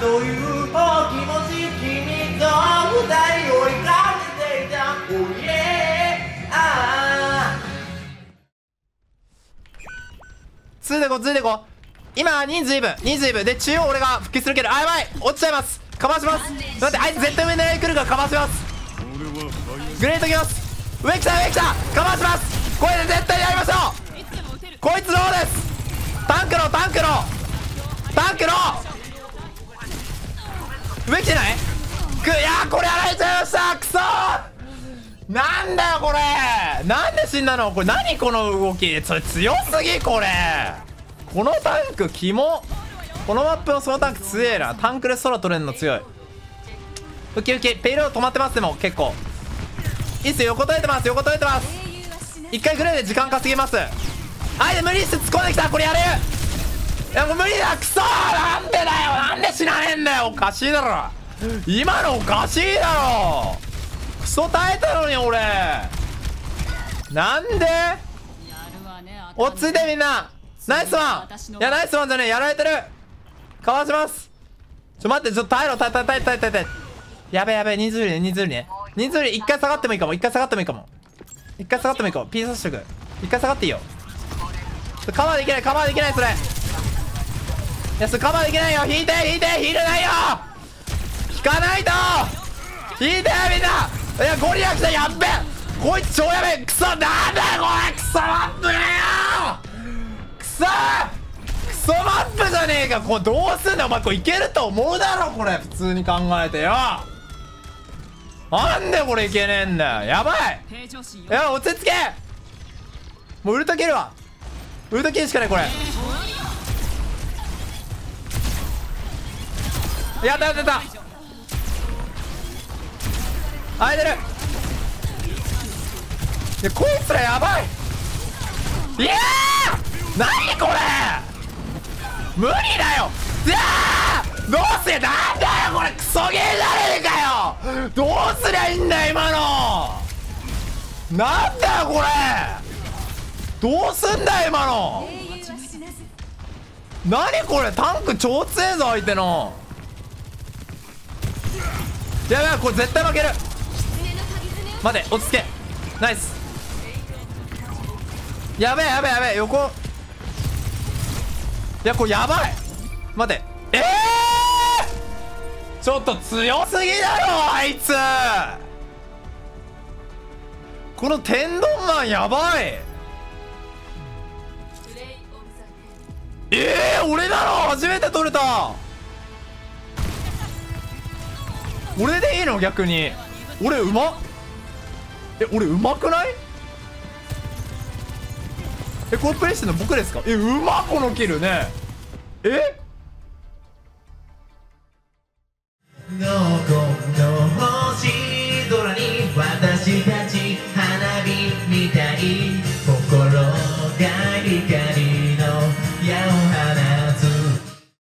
という気持ち、君と二人を追いかけていた。Oh yeah。 ついてこついてこ。今人数イブで中央俺が復帰するけど、あやばい落ちちゃいます。カバーします。だってあいつ絶対上狙い来るからカバーします。グレートきます。上来た上来た、カバーします。これで絶対やりましょう。こいつローです。タンクの上来てない。いやーこれやられちゃいました。くそー、なんだよこれ、なんで死んだのこれ。何この動き、それ強すぎ。これこのタンクキモ。このマップのそのタンク強えな。タンクで空取れるの強い。ウキウキ。ペイロード止まってます。でも結構いいっすよ。横取れてます、横取れてます。一回ぐらいで時間稼げます。あいで無理して突っ込んできた。これやれる。いやもう無理だ。クソー、なんでだよ、なんで死なねえんだよ。おかしいだろ今の、おかしいだろ。クソ耐えたのに俺。なんで落ち着いてみんな。ナイスワン。いやナイスワンじゃねえ、やられてる。かわします。ちょ待って、ちょっと耐えろ、耐え。やべやべ、人数よりね、人数より一回下がってもいいかも。ピースしとく。一回下がっていいよ。カバーできない、それ。いやそれカバーできないよ。引いて、ヒールないよ、引かないと。引いてみんな。いやゴリラ来た、やっべ、こいつ超やべえ。クソ、なんだよこれ。クソマップだよ。クソマップじゃねえか。これどうすんだお前。これいけると思うだろこれ、普通に考えてよ。なんでこれいけねえんだよ。やばい。いや落ち着け。もうウルト切るわ。ウルト切るしかないこれ。やったやったやった。空いてる。いやこいつらやばい。いやーなにこれ無理だよ。いやーどうすりゃ、なんだよこれ、クソゲーじゃねえかよ。どうすりゃいいんだよ今の。なんだよこれ、どうすんだよ今の。なにこれ、タンク超強えぞ相手の。やばいこれ絶対負ける。待て落ち着け。ナイス。やべえ横。いやこれやばい。待て、ちょっと強すぎだろあいつ。この天丼マンやばい。俺だろ、初めて取れた。俺でいいの逆に。俺うまくない？これプレイしてるの僕ですか。うま、このキルね。